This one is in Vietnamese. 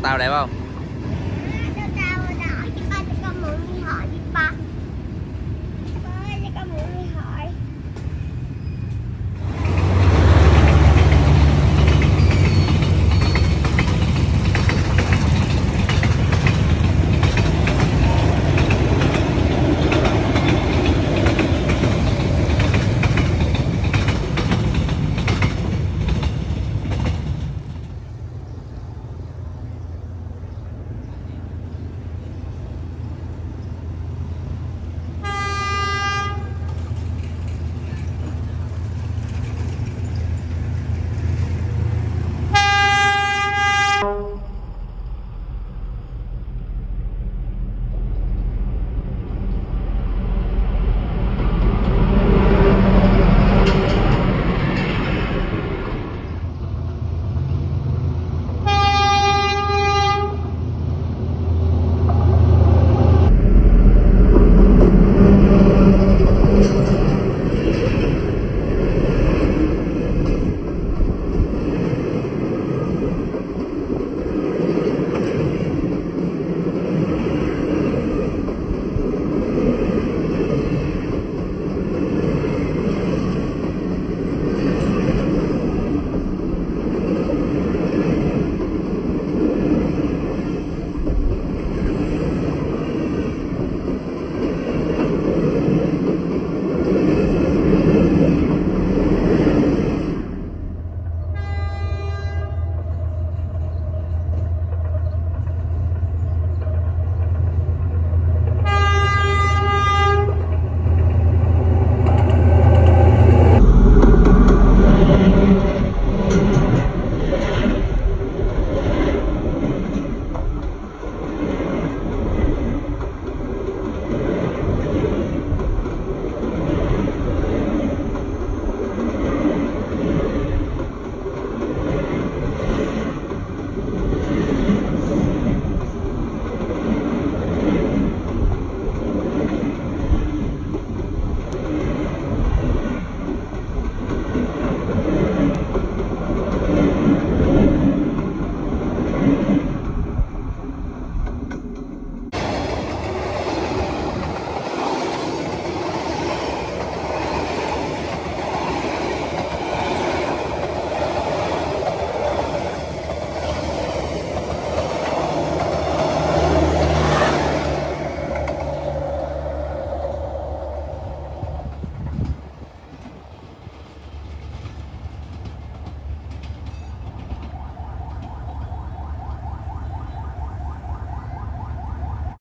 tao đẹp không?